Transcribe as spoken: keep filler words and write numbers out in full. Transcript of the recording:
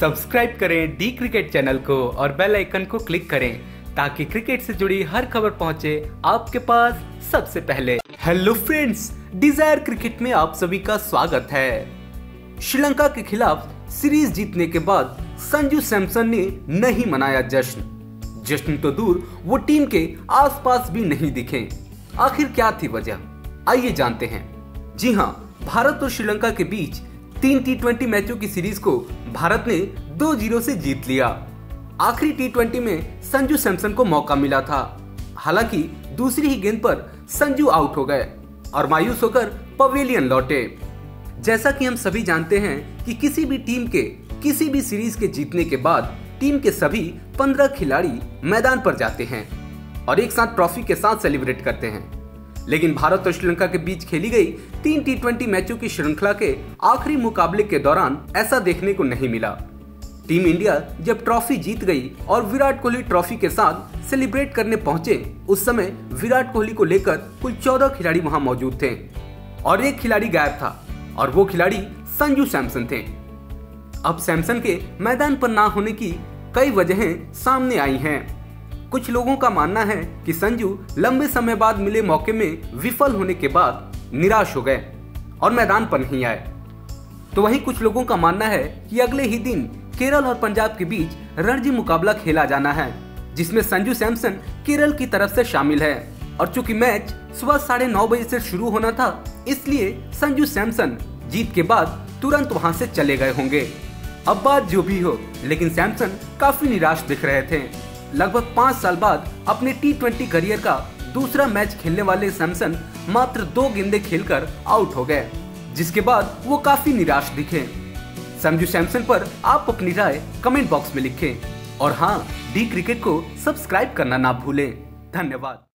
Subscribe करें D cricket channel को और बेल आइकन को क्लिक करें ताकि क्रिकेट से जुड़ी हर खबर पहुंचे आपके पास सबसे पहले। हेलो फ्रेंड्स, डिजायर क्रिकेट में आप सभी का स्वागत है। श्रीलंका के खिलाफ सीरीज जीतने के बाद संजू सैमसन ने नहीं मनाया जश्न, जश्न तो दूर वो टीम के आसपास भी नहीं दिखे। आखिर क्या थी वजह, आइए जानते हैं। जी हाँ, भारत और श्रीलंका के बीच तीन टी ट्वेंटी मैचों की सीरीज को भारत ने दो शून्य से जीत लिया। आखिरी टी ट्वेंटी में संजू सैमसन को मौका मिला था, हालांकि दूसरी ही गेंद पर संजू आउट हो गए और मायूस होकर पवेलियन लौटे। जैसा कि हम सभी जानते हैं कि किसी भी टीम के किसी भी सीरीज के जीतने के बाद टीम के सभी पंद्रह खिलाड़ी मैदान पर जाते हैं और एक साथ ट्रॉफी के साथ सेलिब्रेट करते हैं, लेकिन भारत और श्रीलंका के बीच खेली गई तीन टी ट्वेंटी मैचों की श्रृंखला के आखिरी मुकाबले के दौरान ऐसा देखने को नहीं मिला। टीम इंडिया जब ट्रॉफी जीत गई और विराट कोहली ट्रॉफी के साथ सेलिब्रेट करने पहुंचे, उस समय विराट कोहली को लेकर कुल चौदह खिलाड़ी वहां मौजूद थे और एक खिलाड़ी गायब था और वो खिलाड़ी संजू सैमसन थे। अब सैमसन के मैदान पर ना होने की कई वजहें सामने आई हैं। कुछ लोगों का मानना है कि संजू लंबे समय बाद मिले मौके में विफल होने के बाद निराश हो गए और मैदान पर नहीं आए, तो वहीं कुछ लोगों का मानना है कि अगले ही दिन केरल और पंजाब के बीच रणजी मुकाबला खेला जाना है, जिसमें संजू सैमसन केरल की तरफ से शामिल है और चूंकि मैच सुबह साढ़े नौ बजे से शुरू होना था, इसलिए संजू सैमसन जीत के बाद तुरंत वहाँ से चले गए होंगे। अब बात जो भी हो, लेकिन सैमसन काफी निराश दिख रहे थे। लगभग पाँच साल बाद अपने टी ट्वेंटी करियर का दूसरा मैच खेलने वाले सैमसन मात्र दो गेंदें खेलकर आउट हो गए, जिसके बाद वो काफी निराश दिखे। संजू सैमसन पर आप अपनी राय कमेंट बॉक्स में लिखें और हाँ, डी क्रिकेट को सब्सक्राइब करना ना भूलें। धन्यवाद।